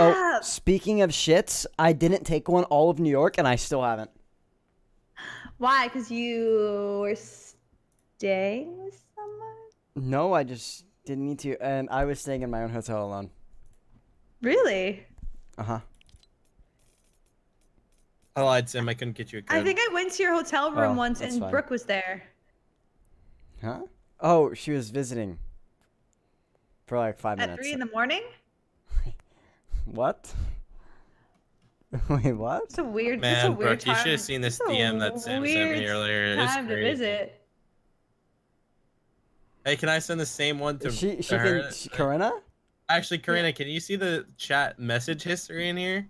up. Oh, speaking of shits, I didn't take one all of New York, and I still haven't. Why? Because you were staying with someone? No, I just didn't need to, and I was staying in my own hotel alone. Really? Uh-huh. Oh, I'd say I couldn't get you a code. I think I went to your hotel room once, and fine. Brooke was there. Huh? Oh, she was visiting for like 5 minutes. At 3 in the morning? What? Wait, what? It's a weird, man, a weird Brooke, time. You should have seen this DM that Sam sent me earlier. It's crazy. Hey, can I send the same one to her? Corinna? Actually, Corinna, can you see the chat message history in here?